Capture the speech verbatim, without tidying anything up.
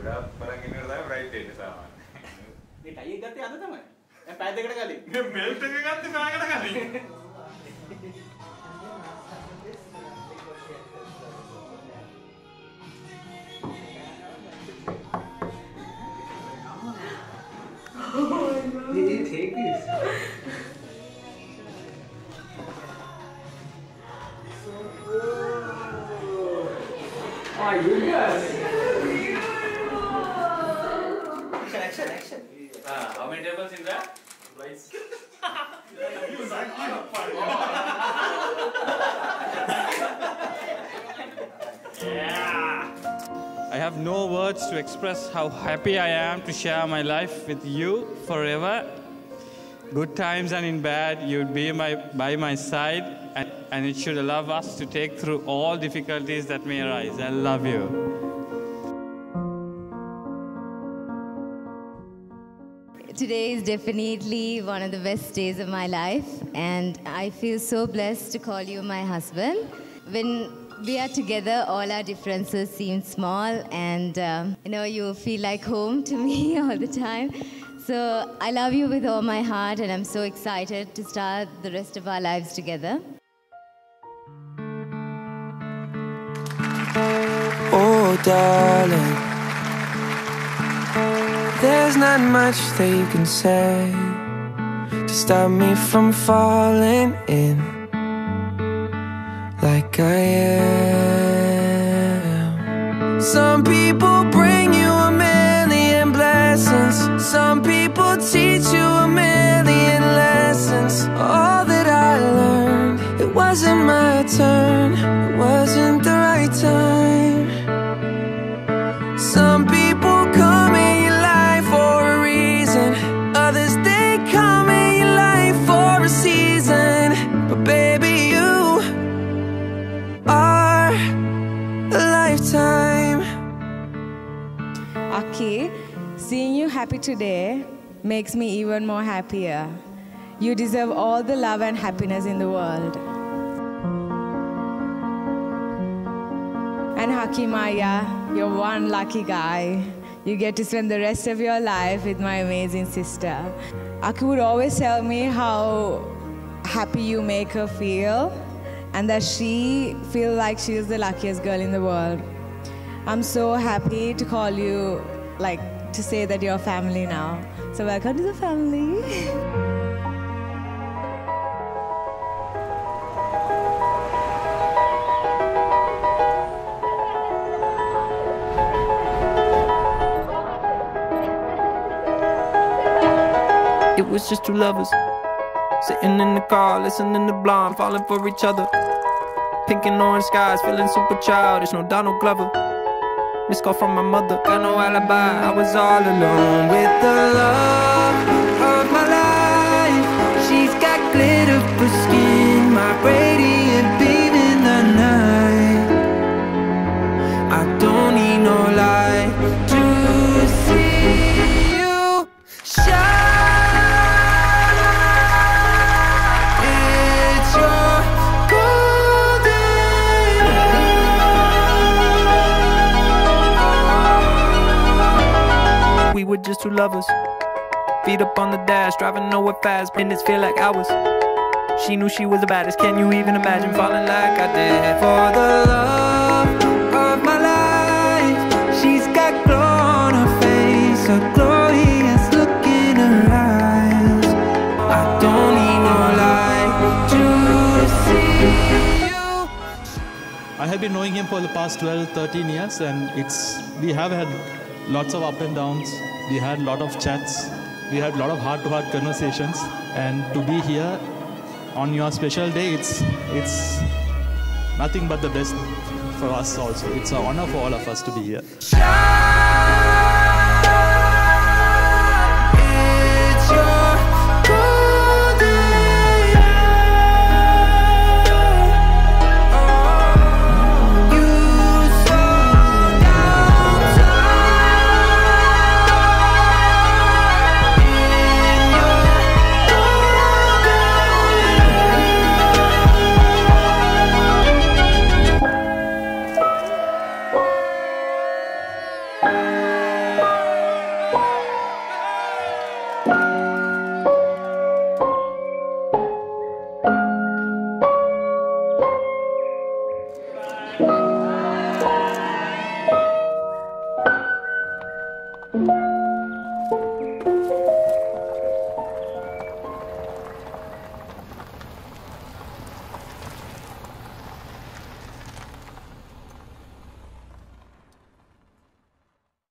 ගොඩාක් බලන් ඉන්න වෙලාවට තමයි බ්‍රයිට් වෙන්නේ සාමාන්‍යයෙන්. මේ ටයි එක ගත්තේ අද තමයි. දැන් පැය දෙකකට කලින්. මේ බෙල්ට් එක ගත්තේ පැයකට කලින්. Did you take this? Oh my goodness! Action, action, action! Uh, how many tables in there? Rice. You suck, you are funny. Yeah! I have no words to express how happy I am to share my life with you forever. Good times and in bad, you'd be my, by my side, and, and it should allow us to take through all difficulties that may arise. I love you. Today is definitely one of the best days of my life, and I feel so blessed to call you my husband. When we are together, all our differences seem small, and um, you know, you feel like home to me all the time. So I love you with all my heart, and I'm so excited to start the rest of our lives together. Oh darling, there's not much that you can say to stop me from falling in like I am. Some people bring you a million blessings, some people teach you a million lessons. All that I learned, it wasn't my turn, it wasn't the right time. Some people come in your life for a reason, others they come in your life for a season. But baby, time. Aki, seeing you happy today makes me even more happier. You deserve all the love and happiness in the world. And Haki Maya, you're one lucky guy. You get to spend the rest of your life with my amazing sister. Aki would always tell me how happy you make her feel, and that she feels like she is the luckiest girl in the world. I'm so happy to call you, like, to say that you're family now. So welcome to the family. It was just two lovers sitting in the car, listening to Blonde, falling for each other. Pink and orange skies, feeling super childish, no Donald Glover. Missed call from my mother, got no alibi, I was all alone with the love of my life. She's got glitter for skin, my radiant beam in the night. I don't need no light to see you shine. We're just two lovers, feet up on the dash, driving nowhere fast, minutes feel like hours. She knew she was the baddest, can you even imagine falling like I did? For the love of my life, she's got glow on her face, a glorious look in her eyes. I don't need no light to see you. I have been knowing him for the past twelve, thirteen years, and it's, we have had lots of up and downs. We had a lot of chats, we had a lot of heart-to-heart conversations, and to be here on your special day, it's, it's nothing but the best for us also. It's an honor for all of us to be here.